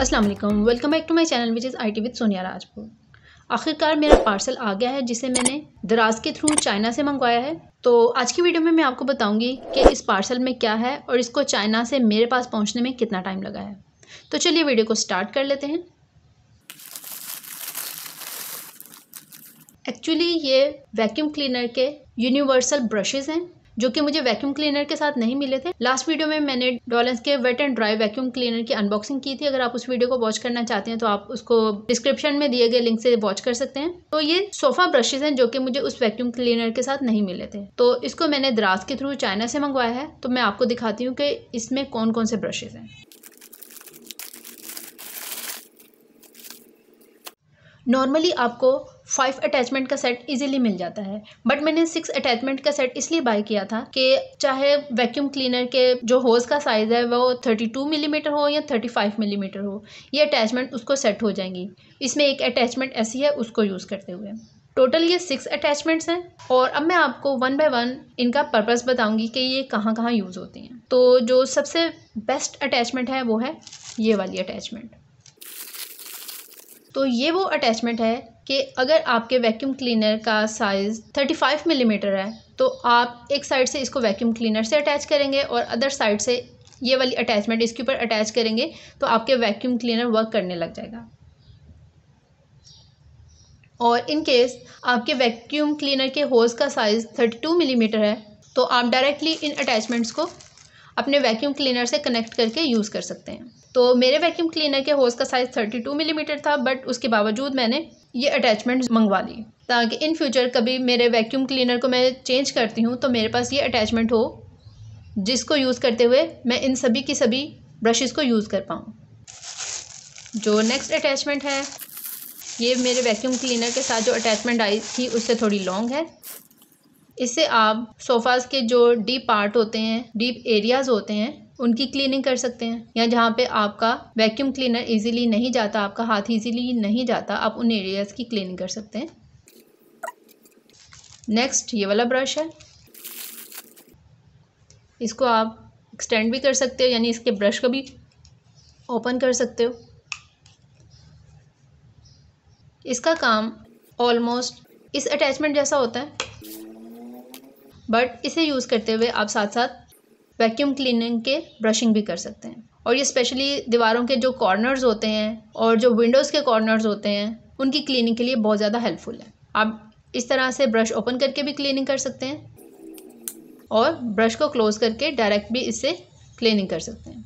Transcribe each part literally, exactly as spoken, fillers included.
अस्सलाम वालेकुम, welcome back to my channel which is IT with Sonia Rajput. आखिरकार मेरा पार्सल आ गया है जिसे मैंने दराज के थ्रू चाइना से मंगवाया है। तो आज की वीडियो में मैं आपको बताऊंगी कि इस पार्सल में क्या है और इसको चाइना से मेरे पास पहुंचने में कितना टाइम लगा है। तो चलिए वीडियो को स्टार्ट कर लेते हैं। एक्चुअली ये वैक्यूम क्लीनर के यूनिवर्सल ब्रशेस हैं जो कि मुझे वैक्यूम क्लीनर के साथ नहीं मिले थे। लास्ट वीडियो में मैंने डॉलेंस के wet and dry vacuum cleaner की अनबॉक्सिंग की थी। अगर आप उस वीडियो को वॉच करना चाहते हैं तो आप उसको डिस्क्रिप्शन में दिए गए लिंक से वॉच कर सकते हैं। तो ये सोफा ब्रशेस हैं जो कि मुझे उस वैक्यूम क्लीनर के साथ नहीं मिले थे। तो इसको मैंने दराज के थ्रू चाइना से मंगवाया है। तो मैं आपको दिखाती हूँ कि इसमें कौन कौन से ब्रशेस हैं। नॉर्मली आपको फाइव अटैचमेंट का सेट इजीली मिल जाता है, बट मैंने सिक्स अटैचमेंट का सेट इसलिए बाय किया था कि चाहे वैक्यूम क्लीनर के जो होज़ का साइज़ है वो थर्टी टू मिलीमीटर हो या थर्टी फाइव मिलीमीटर हो, ये अटैचमेंट उसको सेट हो जाएंगी। इसमें एक अटैचमेंट ऐसी है, उसको यूज़ करते हुए टोटल ये सिक्स अटैचमेंट्स हैं। और अब मैं आपको वन बाय वन इनका पर्पस बताऊंगी कि ये कहाँ कहाँ यूज़ होती हैं। तो जो सबसे बेस्ट अटैचमेंट है वो है ये वाली अटैचमेंट। तो ये वो अटैचमेंट है कि अगर आपके वैक्यूम क्लीनर का साइज़ थर्टी फाइव मिलीमीटर है तो आप एक साइड से इसको वैक्यूम क्लीनर से अटैच करेंगे और अदर साइड से ये वाली अटैचमेंट इसके ऊपर अटैच करेंगे तो आपके वैक्यूम क्लीनर वर्क करने लग जाएगा। और इन केस आपके वैक्यूम क्लीनर के होज़ का साइज़ थर्टी टू मिलीमीटर है तो आप डायरेक्टली इन अटैचमेंट्स को अपने वैक्यूम क्लीनर से कनेक्ट करके यूज़ कर सकते हैं। तो मेरे वैक्यूम क्लीनर के होज़ का साइज़ थर्टी टू मिलीमीटर था, बट उसके बावजूद मैंने ये अटैचमेंट मंगवा ली ताकि इन फ्यूचर कभी मेरे वैक्यूम क्लीनर को मैं चेंज करती हूँ तो मेरे पास ये अटैचमेंट हो जिसको यूज़ करते हुए मैं इन सभी की सभी ब्रशेस को यूज़ कर पाऊँ। जो नेक्स्ट अटैचमेंट है ये मेरे वैक्यूम क्लीनर के साथ जो अटैचमेंट आई थी उससे थोड़ी लॉन्ग है। इससे आप सोफ़ाज़ के जो डीप पार्ट होते हैं, डीप एरियाज़ होते हैं, उनकी क्लीनिंग कर सकते हैं या जहाँ पे आपका वैक्यूम क्लीनर इजीली नहीं जाता, आपका हाथ इजीली नहीं जाता, आप उन एरियाज़ की क्लीनिंग कर सकते हैं। नेक्स्ट ये वाला ब्रश है, इसको आप एक्सटेंड भी कर सकते हो यानी इसके ब्रश को भी ओपन कर सकते हो। इसका काम ऑलमोस्ट इस अटैचमेंट जैसा होता है, बट इसे यूज़ करते हुए आप साथ साथ वैक्यूम क्लीनिंग के ब्रशिंग भी कर सकते हैं। और ये स्पेशली दीवारों के जो कॉर्नर्स होते हैं और जो विंडोज़ के कॉर्नर्स होते हैं उनकी क्लीनिंग के लिए बहुत ज़्यादा हेल्पफुल है। आप इस तरह से ब्रश ओपन करके भी क्लीनिंग कर सकते हैं और ब्रश को क्लोज़ करके डायरेक्ट भी इससे क्लीनिंग कर सकते हैं।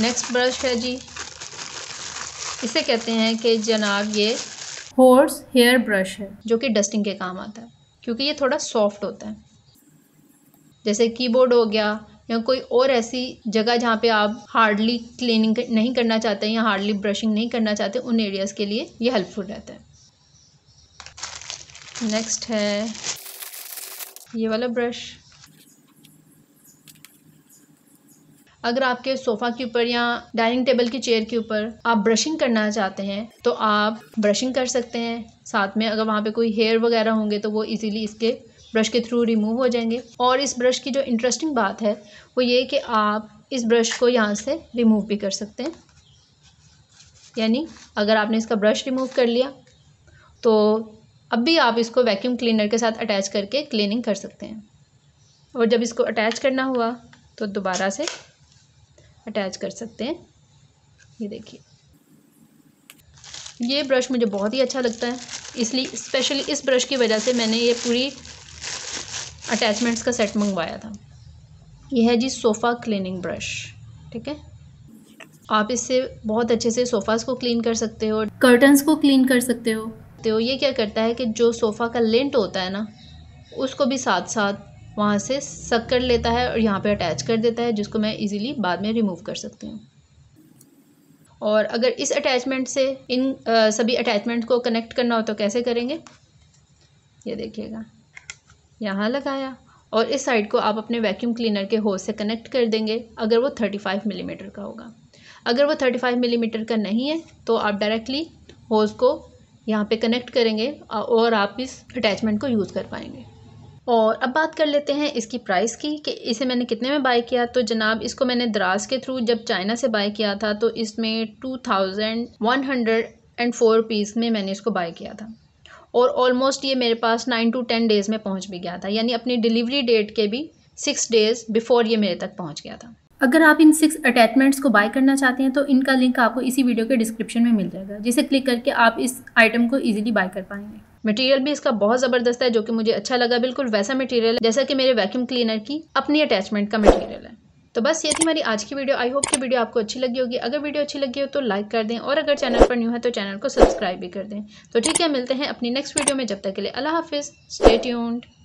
नेक्स्ट ब्रश है जी, इसे कहते हैं कि जनाब ये हॉर्स हेयर ब्रश है जो कि डस्टिंग के काम आता है क्योंकि ये थोड़ा सॉफ्ट होता है। जैसे कीबोर्ड हो गया या कोई और ऐसी जगह जहाँ पे आप हार्डली क्लीनिंग नहीं करना चाहते या हार्डली ब्रशिंग नहीं करना चाहते, उन एरियाज़ के लिए ये हेल्पफुल रहता है। नेक्स्ट है ये वाला ब्रश। अगर आपके सोफ़ा के ऊपर या डाइनिंग टेबल की चेयर के ऊपर आप ब्रशिंग करना चाहते हैं तो आप ब्रशिंग कर सकते हैं। साथ में अगर वहाँ पे कोई हेयर वगैरह होंगे तो वो इजीली इसके ब्रश के थ्रू रिमूव हो जाएंगे। और इस ब्रश की जो इंटरेस्टिंग बात है वो ये कि आप इस ब्रश को यहाँ से रिमूव भी कर सकते हैं, यानी अगर आपने इसका ब्रश रिमूव कर लिया तो अब भी आप इसको वैक्यूम क्लीनर के साथ अटैच करके क्लीनिंग कर सकते हैं। और जब इसको अटैच करना हुआ तो दोबारा से अटैच कर सकते हैं। ये देखिए, ये ब्रश मुझे बहुत ही अच्छा लगता है, इसलिए स्पेशली इस ब्रश की वजह से मैंने ये पूरी अटैचमेंट्स का सेट मंगवाया था। ये है जी सोफ़ा क्लीनिंग ब्रश, ठीक है। आप इससे बहुत अच्छे से सोफ़ाज़ को क्लीन कर सकते हो, कर्टन्स को क्लीन कर सकते हो। तो ये क्या करता है कि जो सोफ़ा का लेंट होता है ना उसको भी साथ साथ वहाँ से सक कर लेता है और यहाँ पे अटैच कर देता है, जिसको मैं इजीली बाद में रिमूव कर सकती हूँ। और अगर इस अटैचमेंट से इन आ, सभी अटैचमेंट को कनेक्ट करना हो तो कैसे करेंगे, ये देखिएगा, यहाँ लगाया और इस साइड को आप अपने वैक्यूम क्लीनर के होज से कनेक्ट कर देंगे अगर वो थर्टी फाइव मिलीमीटर का होगा। अगर वो थर्टी फाइव मिलीमीटर का नहीं है तो आप डायरेक्टली होज को यहाँ पर कनेक्ट करेंगे और आप इस अटैचमेंट को यूज़ कर पाएंगे। और अब बात कर लेते हैं इसकी प्राइस की कि इसे मैंने कितने में बाय किया। तो जनाब इसको मैंने दराज के थ्रू जब चाइना से बाय किया था तो इसमें two thousand one hundred and four rupees में मैंने इसको बाय किया था और ऑलमोस्ट ये मेरे पास नाइन टू टेन डेज़ में पहुंच भी गया था, यानी अपनी डिलीवरी डेट के भी सिक्स डेज़ बिफोर ये मेरे तक पहुंच गया था। अगर आप इन सिक्स अटैचमेंट्स को बाय करना चाहते हैं तो इनका लिंक आपको इसी वीडियो के डिस्क्रिप्शन में मिल जाएगा, जिसे क्लिक करके आप इस आइटम को ईजिली बाय कर पाएंगे। मटेरियल भी इसका बहुत ज़बरदस्त है जो कि मुझे अच्छा लगा, बिल्कुल वैसा मटेरियल है जैसा कि मेरे वैक्यूम क्लीनर की अपनी अटैचमेंट का मटेरियल है। तो बस ये थी हमारी आज की वीडियो। आई होप कि वीडियो आपको अच्छी लगी होगी। अगर वीडियो अच्छी लगी हो तो लाइक कर दें और अगर चैनल पर न्यू है तो चैनल को सब्सक्राइब भी कर दें। तो ठीक है, मिलते हैं अपनी नेक्स्ट वीडियो में। जब तक के लिए अल्लाह हाफिज़, स्टे ट्यून्ड।